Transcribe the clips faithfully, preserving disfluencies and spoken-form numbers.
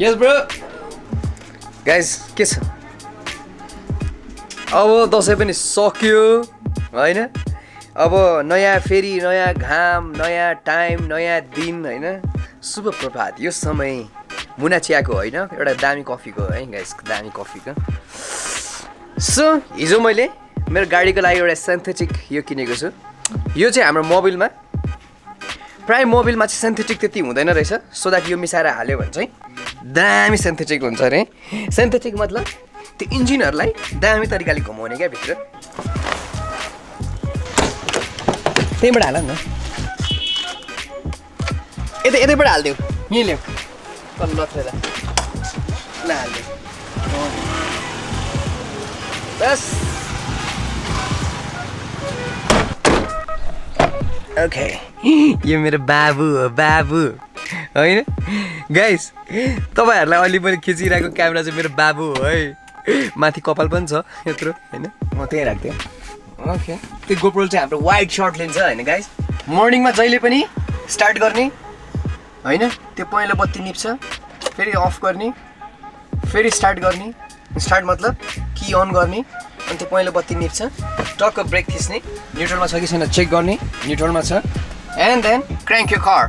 Yes, bro. Guys, kiss. अब दसैँ पनि सक्यो हैन अब नयाँ फेरि नयाँ घाम नयाँ टाइम नयाँ दिन हैन शुभ प्रभात यो समय मुना चियाको हैन एउटा दामी कफीको है गाइस दामी कफीको सो हिजो मैले मेरो गाडीको लागि एउटा सिन्थेटिक यो किनेको छु यो चाहिँ हाम्रो मोबिलमा प्राय मोबिलमा चाहिँ सिन्थेटिक त्यति हुँदैन रहेछ सो दैट यो मिसाएर हाल्यो भने चाहिँ दामी सिन्थेटिक हुन्छ रे सिन्थेटिक मतलब The engineer like damn it, I can't come on again. They were Alan. It's a bit I'll do. You live. I'm not there. Yes. Okay. You made a babu, a babu. Guys, the way I only put a kissy like a camera is a bit of babu. माथि कपाल पनि छ यत्रो हैन म त्यही राख्थे okay त्यो GoPro चाहिँ हाम्रो वाइड शॉट लेन्स हो हैन गाइस मर्निङ मा जहिले पनि स्टार्ट गर्ने हैन त्यो पहिलो बत्ती निप्छ फेरि अफ गर्ने फेरि स्टार्ट गर्ने स्टार्ट मतलब की अन गर्ने अनि त्यो पहिलो बत्ती निप्छ टक्क ब्रेक थिच्ने न्युट्रलमा छ कि छैन चेक गर्ने न्युट्रलमा छ and then crank your car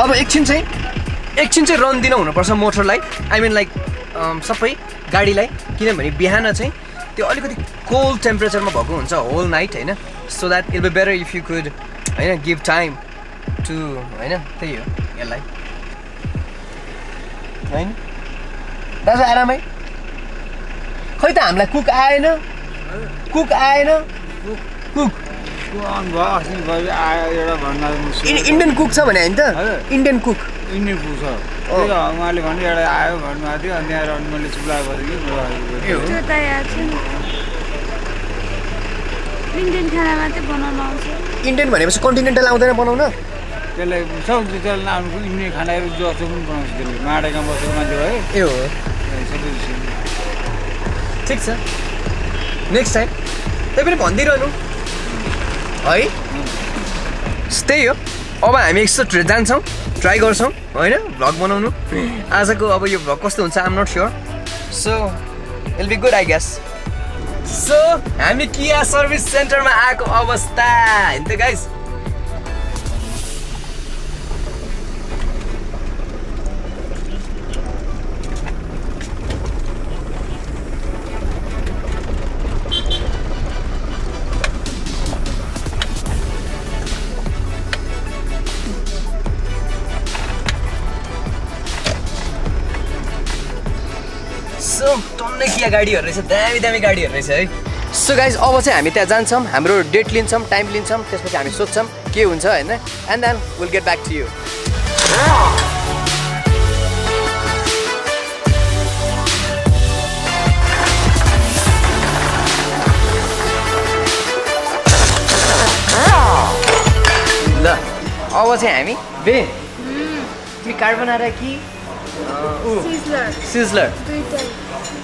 अब एकछिन चाहिँ एकछिन चाहिँ रन दिन हुनु पर्छ मोटरलाई आई मिन लाइक सबै गाडीलाई किनभने बिहान चाहिँ त्यो अलिकति कोल्ड टेम्परेचरमा भएको हुन्छ होल नाइट हैन so that it will be better if you could हैन गिव टाइम टु हैन त्यही हो यसलाई हैन दाजु आरामै खै त हामीलाई कुक आएन कुक आएन कुक इन्डियन कुक छ भने हैन त इन्डियन कुक इन्ने पुसा ए उहाँले भने एउटा आयो भन्नु आथ्यो अनि यहाँ रनमले चुला गरिदियो त्यो त यार छ इन्डियन खाना मात्रै बनाउन आउँछ इन्डियन भनेपछि कन्टिनेन्टल आउँदैन बनाउन त्यसलाई सब डिटेल नामको इन्ने खानाहरु जस्तो पनि बनाउँछ त्यसले माडेका बसेको मान्छे भए ए हो ठीक छ नेक्स्ट टाइम त्यही पनि भन्दिरहनु है स्टे हो अब हामी एकचोटि जान्छौं ट्राई गर्छौं हैन भ्लग बनाउनु आजको अब यो भ्लग कस्तो हुन्छ I am not sure so it will be good I guess so हामी किया सर्भिस सेन्टरमा आएको अवस्था हैन त गाइस गाडी हरैछ दामी दामी गाडी हरैछ है सो गाइस अब चाहिँ हामी त्यहाँ जान्छौं हाम्रो डेट लिन्छौं टाइम लिन्छौं त्यसपछि हामी सोच्छौं के हुन्छ हैन and then will get back to you ल अब चाहिँ हामी बे मी कार्बोनारा कि सिजलर सिजलर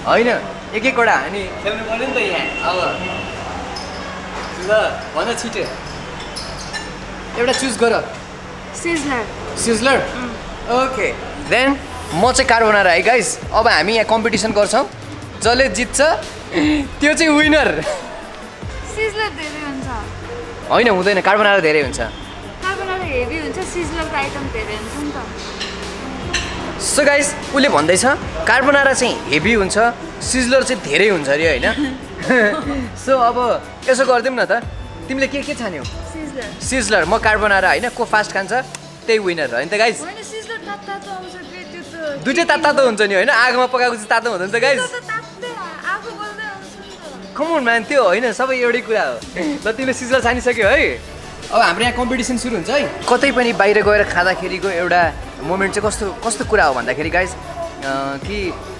हैन एक एक वडा अनि खेल्नु पर्यो नि त यहाँ अब ल भन छिटे एउटा चुज गर सिजलर सिजलर ओके देन म चाहिँ कार्बोनारा है गाइस अब हामी यहाँ कम्पिटिसन गर्छौं जसले जित्छ त्यो चाहिँ विनर सिजलर धेरै हुन्छ हैन हुँदैन कार्बोनारा धेरै हुन्छ कार्बोनारा हेभी हुन्छ सिजलरको आइटम धेरै हुन्छ नि त So guys, उले भन्दैछ कार्बोनारा चाहिँ हेभी हुन्छ सिजलर चाहिँ धेरै हुन्छ रे हैन सो अब यसो गर्दिम न त तिमीले के के छान्यौ सिजलर सिजलर म कार्बोनारा हैन को फास्ट खान्छ त्यही विनर हैन त गाइस हैन सिजलर तातो आउँछ त्यो त दुईटै तातो हुन्छ नि हैन आगोमा पकाएको चाहिँ तातो हुँदैन त गाइस आगो बल्दै आउँछ कम अन म्यान त्यो हैन सबै एउटै कुरा हो ल तिमीले सिजलर छानिसक्यौ है अब हाम्रो यहाँ कम्पिटिसन सुरु हुन्छ है कतै पनि बाहिर गएर खादाखेरिको एउटा मोमेन्ट चाहिँ कस्तो कस्तो कुरा हो भन्दाखेरि गाइस कि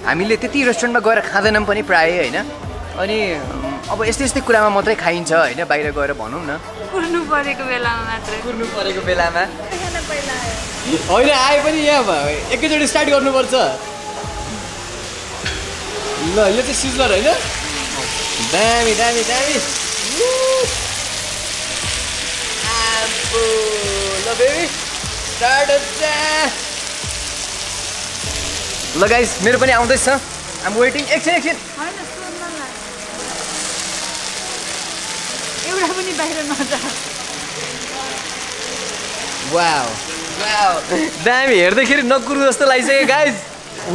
हामीले त्यति रेस्टुरेन्टमा गएर खादैनौं पनि प्राय हैन अनि अब यस्तै यस्तै कुरामा मात्रै खाइन्छ हैन बाहिर गएर भनौं न कुर्नु परेको बेलामा मात्र कुर्नु परेको बेलामा हैन आए पनि यहाँ भयो एकैचोटी स्टार्ट गर्नुपर्छ ल यो चाहिँ सिजलर हैन दामी दामी दामी Ooh, la baby, start us there. Hello guys, I'm waiting. Action, action! Wow, wow. Damn, here they get not guru hasta lagiseko guys.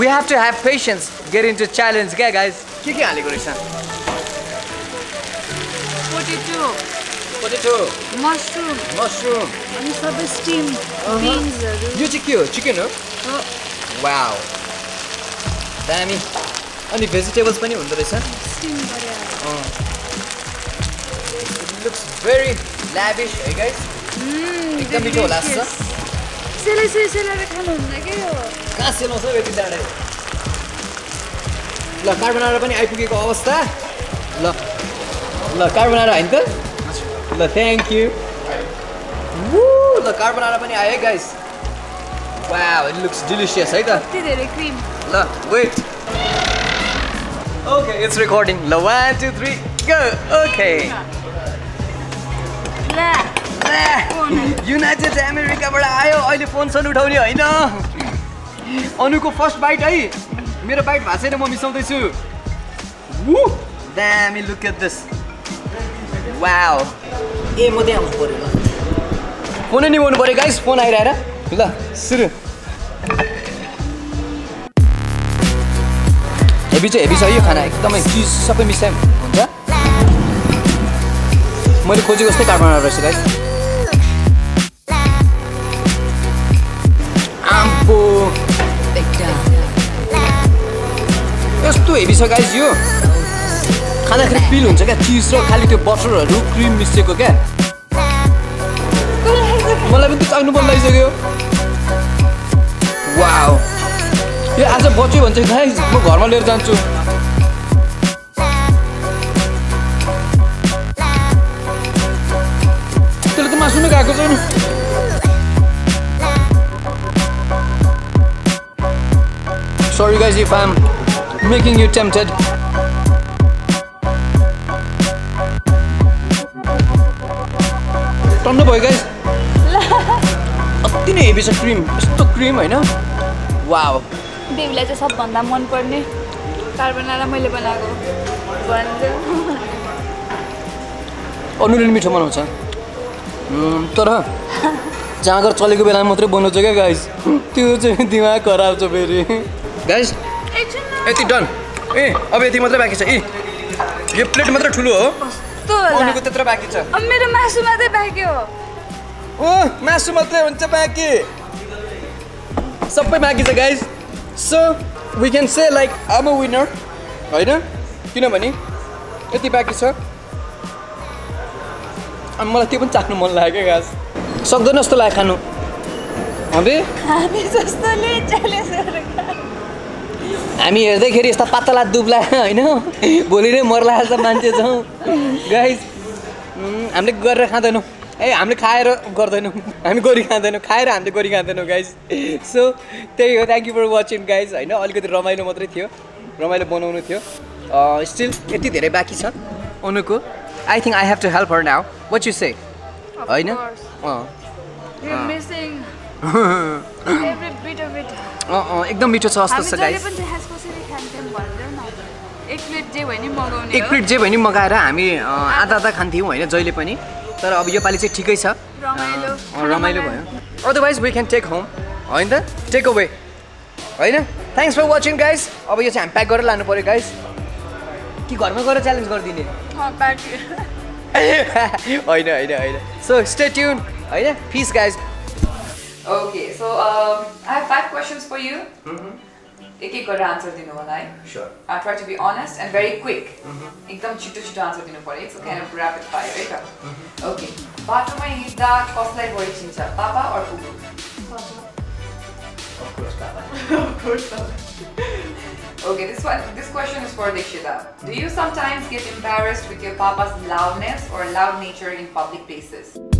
We have to have patience. Get into challenge, okay guys? What are you doing? Potato. Potato. Mushroom. Mushroom. And some steamed beans. You chicken? Chicken, no? Wow. Damn, and the vegetables pani hundo recha. It looks very lavish, hey guys. Mmm, ekdam mito hola sa. Sela sela sela ra khanu hunna ke yo. Ka sela sa beti daadai. La carbonara pani aipugeko awastha. La la carbonara hain ta? La thank you. Woo, la carbonara pani aayo guys. Wow, it looks delicious, hai ta? Ti dherai cream. La, wait. Okay, it's recording. La, one, two, three, go. Okay. La. La. United America bada ayo. Aile phone san uthaune haina. Anuko first bite hai. Mero bite bhaseina ma misaudai chu. Woo! Damn, look at this. Wow. E ma dyaunu paryo la. Phone ni bonu paryo guys, phone airahera. La, suru. Heavy to heavy, so you can I cheese supper miss him. What could you stick around? Ampo just two heavy, so guys, you can I get pillows? I got cheese, rock, halito, butter, or root cream mistake again. Wow. Yeah, as a bocce, one thing is, I'm going to go to the house. Sorry, guys, if I'm making you tempted. Turn the boy, guys. It's a cream. It's a cream, I know. Wow. Baby, let's just have one that one for me. Carbonara, my little lago. Oh, no, limit. Hmm, Tara. Jangar Choligo Belamotre Bonojaga, guys. Tuesday, Dima Kora, so very. Guys, it's done. Eh, away the mother package. Eh, you played mother Tulo. Only with the package. I made a massuma de bagio. Oh, massuma de bagio. Supper package, guys. So we can say like I'm a winner, right? Kina bhane yati baki cha ani malai tyo pani chaknu man लाग्यो guys. Sakdaina jasto लाग्यो खानु. Habe हामी jasto le chale sar. हामी हेर्दैखेरि यस्ता पातला दुब्ला हैन भोलि नै मर्ला जस्तो मान्छे छौ. Guys, हामीले गरेर खादैनौ. ए हामीले खाएर गर्दैनौ. हामी गोरी खादैनौ. खाएर हामीले गोरी खादैनौ गाइस. सो त्यही हो. Thank you for watching guys. हैन अलिकति रमाइलो मात्रै थियो. रमाइलो बनाउनु थियो. अ स्टिल यति धेरै बाकी छ अनुको. I think I have to help her now. What you say? हैन? Uh. You are missing every bit of it. Uh uh एकदम मिठो छ जस्तो छ गाइस. हामी जहिले पनि त्यसपछि खान्छौँ भन्दैन. एक प्लेट जे भए नि मगाउने हो. एक प्लेट जे भए नि मगाएर हामी आधा आधा खान्थ्यौं हैन जहिले पनि. तर अब यो पाली चाहिँ ठिकै छ. रमाइलो रमाइलो भयो. Otherwise we can take home हैन त टेक अवे हैन. Thanks for watching guys. अब यो चाहिँ हामी प्याक गरेर लानु पर्यो गाइस कि घरमा गएर च्यालेन्ज गर्दिने. अ प्याक हैन हैन हैन. सो स्टे ट्यून हैन. Peace guys. Okay so I have five questions for you. एक एक गरेर आन्सर दिनु होला है. Sure. I try to be honest and very quick. एकदम छिटो छिटो आन्सर दिनु पर्यो. It's kind of rapid fire है त. ओके. बाटोमा हिँड्दा कसलाई बढी चिन्छ पापा अर बुबु? Of course पापा. Of course पापा. Okay, this one this question is for Dikshita. Do you sometimes get embarrassed with your papa's loudness or loud nature in public places?